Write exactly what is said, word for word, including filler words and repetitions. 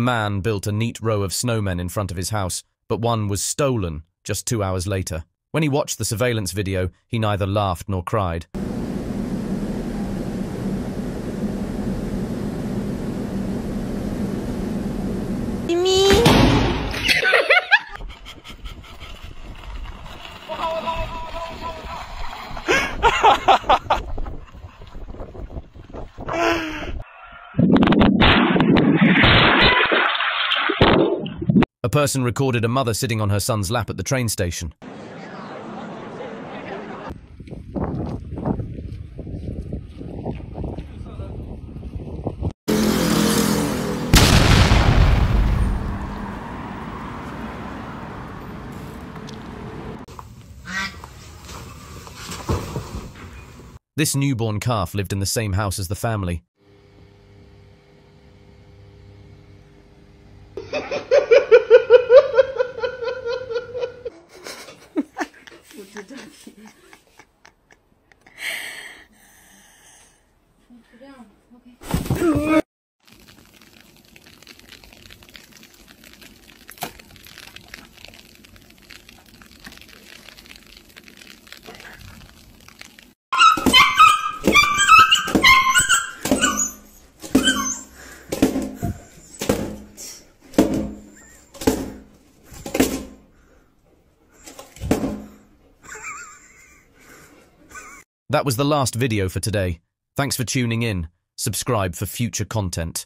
A man built a neat row of snowmen in front of his house, but one was stolen just two hours later. When he watched the surveillance video, he neither laughed nor cried. A person recorded a mother sitting on her son's lap at the train station. This newborn calf lived in the same house as the family. That was the last video for today. Thanks for tuning in. Subscribe for future content.